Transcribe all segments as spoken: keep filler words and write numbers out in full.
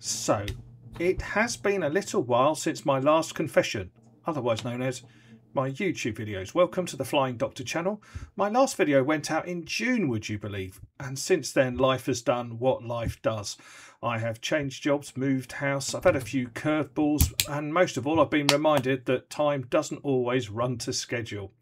So, it has been a little while since my last confession, otherwise known as my YouTube videos. Welcome to the Flying Doctor channel. My last video went out in June, would you believe? And since then, life has done what life does. I have changed jobs, moved house, I've had a few curveballs, and most of all, I've been reminded that time doesn't always run to schedule.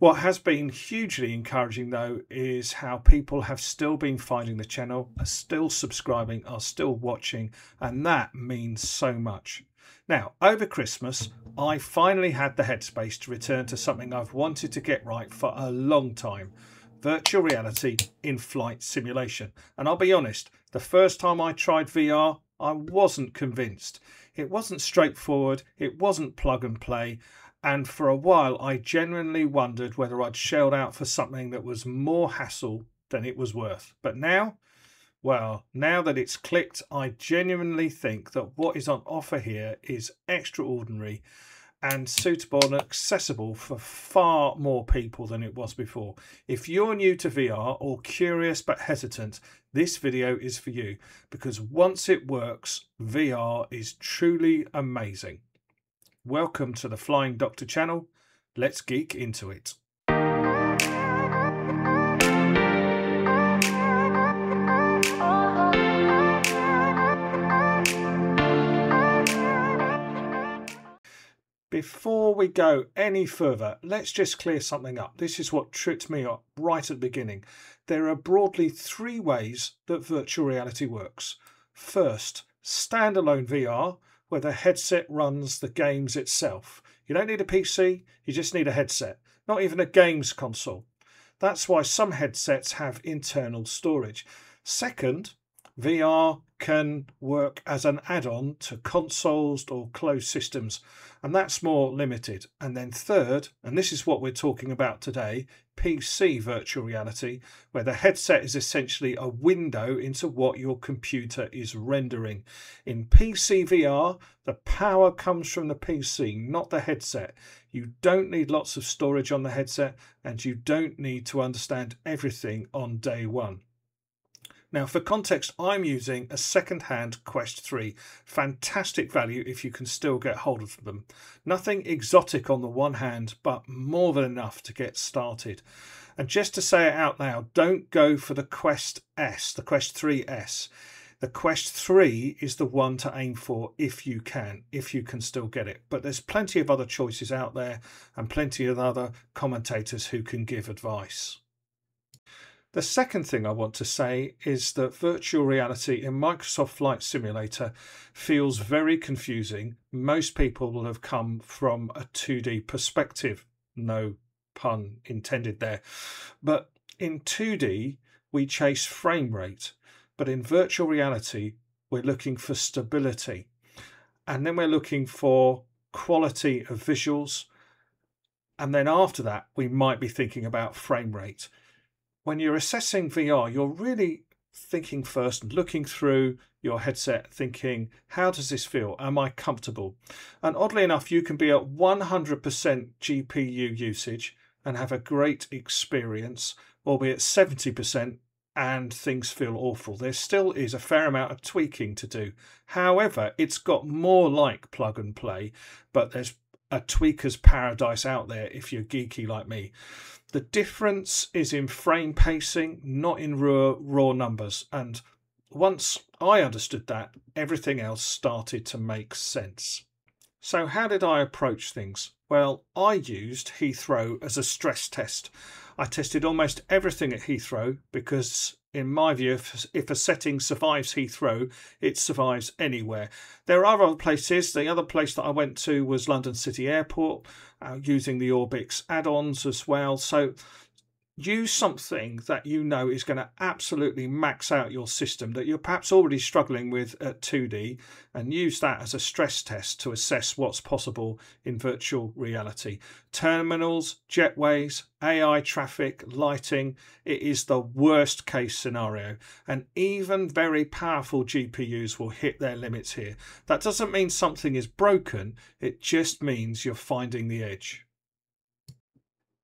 What has been hugely encouraging, though, is how people have still been finding the channel, are still subscribing, are still watching, and that means so much. Now, over Christmas, I finally had the headspace to return to something I've wanted to get right for a long time, virtual reality in flight simulation. And I'll be honest, the first time I tried V R, I wasn't convinced. It wasn't straightforward, it wasn't plug and play. And for a while, I genuinely wondered whether I'd shelled out for something that was more hassle than it was worth. But now, well, now that it's clicked, I genuinely think that what is on offer here is extraordinary and suitable and accessible for far more people than it was before. If you're new to V R or curious but hesitant, this video is for you, because once it works, V R is truly amazing. Welcome to the Flying Doctor channel. Let's geek into it. Before we go any further, let's just clear something up. This is what tripped me up right at the beginning. There are broadly three ways that virtual reality works. First, standalone V R, where the headset runs the games itself. You don't need a P C, you just need a headset, not even a games console. That's why some headsets have internal storage. Second, V R can work as an add-on to consoles or closed systems, and that's more limited. And then third, and this is what we're talking about today, P C virtual reality, where the headset is essentially a window into what your computer is rendering. In P C V R, the power comes from the P C, not the headset. You don't need lots of storage on the headset, and you don't need to understand everything on day one. Now, for context, I'm using a second-hand Quest three. Fantastic value if you can still get hold of them. Nothing exotic on the one hand, but more than enough to get started. And just to say it out loud, don't go for the Quest S, the Quest three S. The Quest three is the one to aim for if you can, if you can still get it. But there's plenty of other choices out there and plenty of other commentators who can give advice. The second thing I want to say is that virtual reality in Microsoft Flight Simulator feels very confusing. Most people will have come from a two D perspective, no pun intended there. But in two D, we chase frame rate, but in virtual reality, we're looking for stability. And then we're looking for quality of visuals. And then after that, we might be thinking about frame rate. When you're assessing V R, you're really thinking first, looking through your headset, thinking, how does this feel? Am I comfortable? And oddly enough, you can be at one hundred percent G P U usage and have a great experience, or be at seventy percent and things feel awful. There still is a fair amount of tweaking to do. However, it's got more like plug and play, but there's a tweaker's paradise out there if you're geeky like me. The difference is in frame pacing, not in raw, raw numbers. And once I understood that, everything else started to make sense. So how did I approach things? Well, I used Heathrow as a stress test. I tested almost everything at Heathrow because, in my view, if, if a setting survives Heathrow, it survives anywhere. There are other places. The other place that I went to was London City Airport, uh, using the Orbix add-ons as well. So use something that you know is going to absolutely max out your system that you're perhaps already struggling with at two D, and use that as a stress test to assess what's possible in virtual reality. Terminals, jetways, A I traffic, lighting, it is the worst case scenario. And even very powerful G P Us will hit their limits here. That doesn't mean something is broken, it just means you're finding the edge.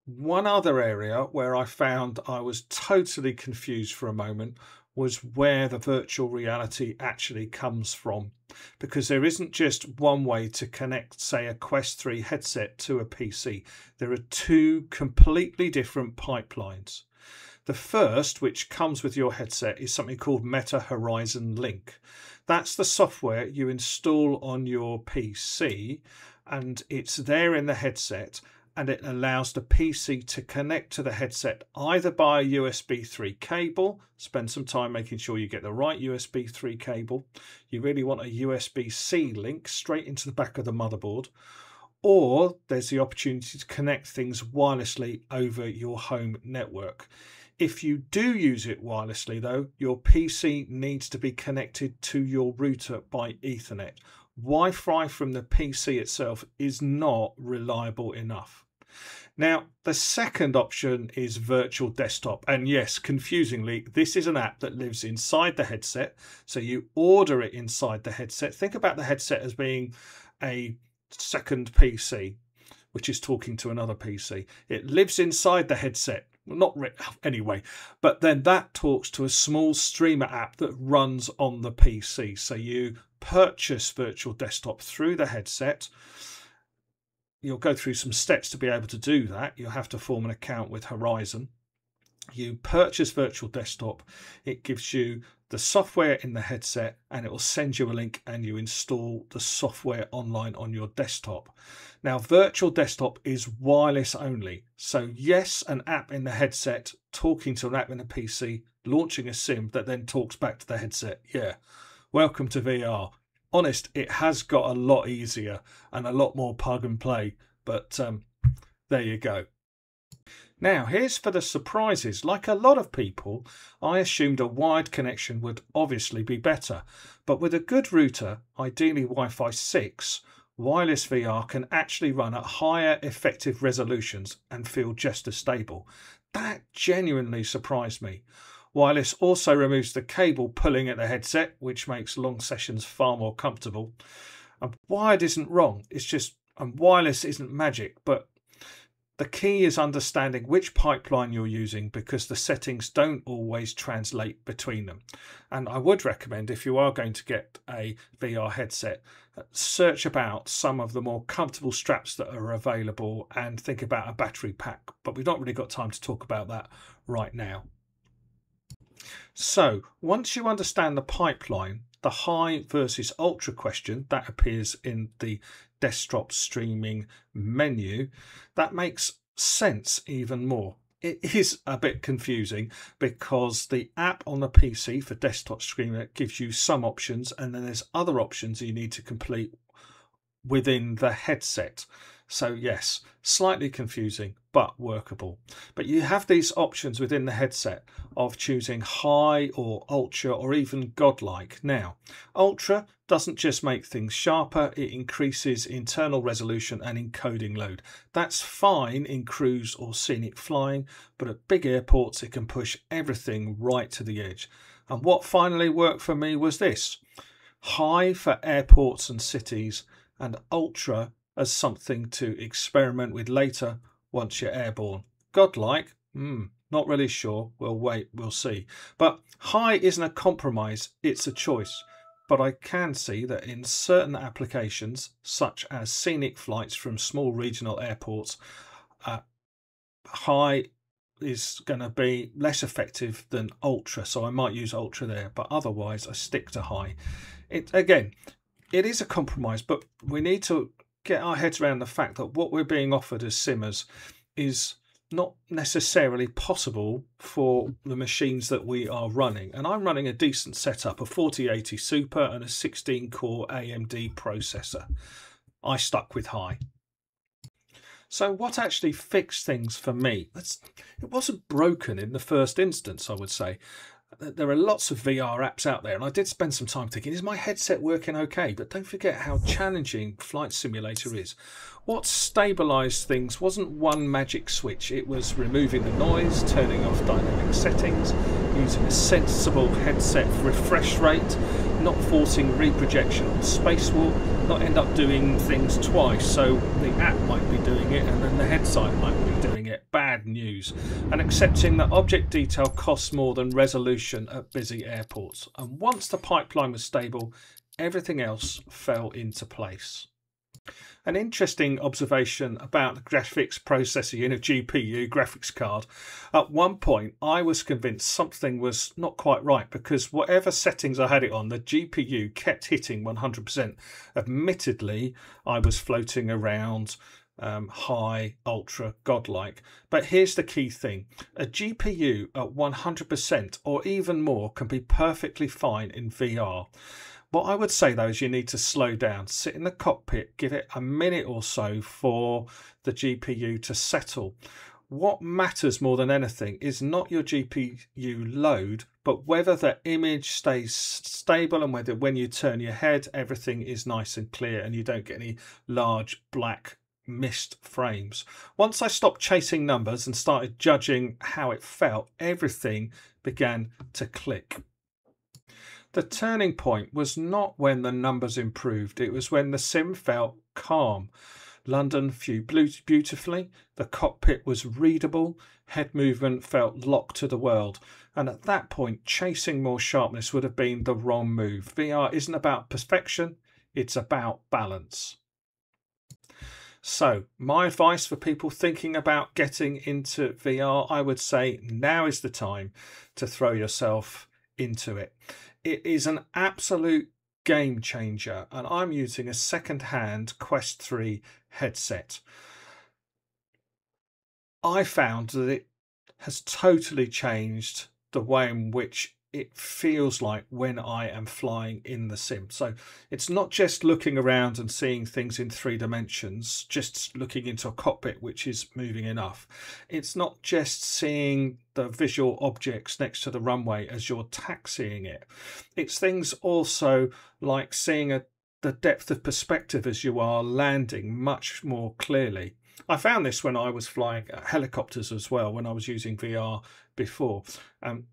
One other area where I found I was totally confused for a moment was where the virtual reality actually comes from, because there isn't just one way to connect, say, a Quest three headset to a P C. There are two completely different pipelines. The first, which comes with your headset, is something called Meta Horizon Link. That's the software you install on your P C, and it's there in the headset, and it allows the P C to connect to the headset either by a U S B three cable. Spend some time making sure you get the right U S B three cable. You really want a U S B C link straight into the back of the motherboard. Or there's the opportunity to connect things wirelessly over your home network. If you do use it wirelessly, though, your P C needs to be connected to your router by Ethernet. Wi-Fi from the P C itself is not reliable enough. Now, the second option is Virtual Desktop. And yes, confusingly, this is an app that lives inside the headset. So you order it inside the headset. Think about the headset as being a second P C, which is talking to another P C. It lives inside the headset. Well, not re- anyway, but then that talks to a small streamer app that runs on the P C. So you purchase Virtual Desktop through the headset. You'll go through some steps to be able to do that. You'll have to form an account with Horizon. You purchase Virtual Desktop. It gives you the software in the headset, and it will send you a link, and you install the software online on your desktop. Now, Virtual Desktop is wireless only. So yes, an app in the headset talking to an app in a P C, launching a sim that then talks back to the headset. Yeah, welcome to V R. Honest, it has got a lot easier and a lot more plug and play, but um, there you go. Now, here's for the surprises. Like a lot of people, I assumed a wired connection would obviously be better. But with a good router, ideally Wi-Fi six, wireless V R can actually run at higher effective resolutions and feel just as stable. That genuinely surprised me. Wireless also removes the cable pulling at the headset, which makes long sessions far more comfortable. And wired isn't wrong. It's just, and wireless isn't magic, but the key is understanding which pipeline you're using, because the settings don't always translate between them. And I would recommend, if you are going to get a V R headset, search about some of the more comfortable straps that are available and think about a battery pack. But we've not really got time to talk about that right now. So once you understand the pipeline, the high versus ultra question that appears in the desktop streaming menu, that makes sense even more. It is a bit confusing because the app on the P C for desktop streaming gives you some options, and then there's other options you need to complete within the headset. So yes, slightly confusing, but workable. But you have these options within the headset of choosing high or ultra or even godlike. Now, ultra doesn't just make things sharper, it increases internal resolution and encoding load. That's fine in cruise or scenic flying, but at big airports, it can push everything right to the edge. And what finally worked for me was this: high for airports and cities, and ultra as something to experiment with later once you're airborne. Godlike? Hmm, not really sure. We'll wait, we'll see. But high isn't a compromise, it's a choice. But I can see that in certain applications, such as scenic flights from small regional airports, uh, high is going to be less effective than ultra. So I might use ultra there, but otherwise I stick to high. It, again, it is a compromise, but we need to get our heads around the fact that what we're being offered as simmers is not necessarily possible for the machines that we are running. And I'm running a decent setup, a forty eighty super and a sixteen core A M D processor. I stuck with high. So what actually fixed things for me? That's, it wasn't broken in the first instance, I would say. There are lots of V R apps out there, and I did spend some time thinking, is my headset working okay? But don't forget how challenging Flight Simulator is. What stabilised things wasn't one magic switch. It was removing the noise, turning off dynamic settings, using a sensible headset refresh rate, not forcing reprojection on spacewalk, not end up doing things twice. So the app might be doing it and then the headset might be doing it. Bad news. And accepting that object detail costs more than resolution at busy airports. And once the pipeline was stable, everything else fell into place. An interesting observation about the graphics processor unit, G P U, graphics card. At one point, I was convinced something was not quite right because whatever settings I had it on, the G P U kept hitting one hundred percent. Admittedly, I was floating around um, high, ultra, godlike. But here's the key thing. A G P U at one hundred percent or even more can be perfectly fine in V R. What I would say though is you need to slow down, sit in the cockpit, give it a minute or so for the G P U to settle. What matters more than anything is not your G P U load, but whether the image stays stable and whether when you turn your head, everything is nice and clear and you don't get any large black missed frames. Once I stopped chasing numbers and started judging how it felt, everything began to click. The turning point was not when the numbers improved, it was when the sim felt calm. London flew beautifully, the cockpit was readable, head movement felt locked to the world. And at that point, chasing more sharpness would have been the wrong move. V R isn't about perfection, it's about balance. So my advice for people thinking about getting into V R, I would say now is the time to throw yourself into it. It is an absolute game changer, and I'm using a second-hand Quest three headset. I found that it has totally changed the way in which it feels like when I am flying in the sim. So it's not just looking around and seeing things in three dimensions, just looking into a cockpit which is moving enough. It's not just seeing the visual objects next to the runway as you're taxiing it. It's things also like seeing a, the depth of perspective as you are landing much more clearly. I found this when I was flying helicopters as well, when I was using V R before. Um,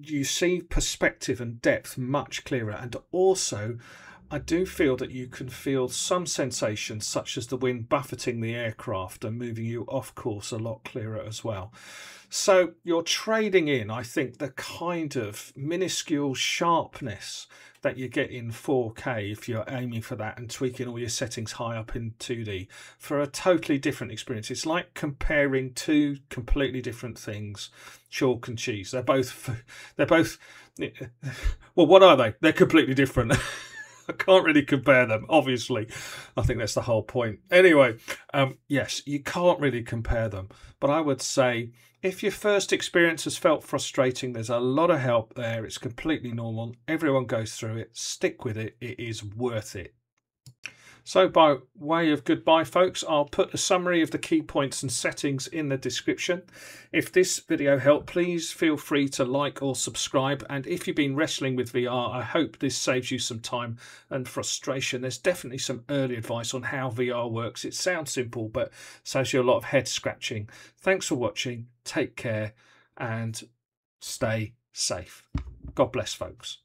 you see perspective and depth much clearer, and also I do feel that you can feel some sensations such as the wind buffeting the aircraft and moving you off course a lot clearer as well. So you're trading in, I think, the kind of minuscule sharpness that you get in four K if you're aiming for that and tweaking all your settings high up in two D for a totally different experience. It's like comparing two completely different things, chalk and cheese. They're both, they're both, well, what are they? They're completely different. I can't really compare them, obviously. I think that's the whole point. Anyway, um, yes, you can't really compare them. But I would say if your first experience has felt frustrating, there's a lot of help there. It's completely normal. Everyone goes through it. Stick with it. It is worth it. So by way of goodbye, folks, I'll put a summary of the key points and settings in the description. If this video helped, please feel free to like or subscribe. And if you've been wrestling with V R, I hope this saves you some time and frustration. There's definitely some early advice on how V R works. It sounds simple, but saves you a lot of head scratching. Thanks for watching. Take care and stay safe. God bless, folks.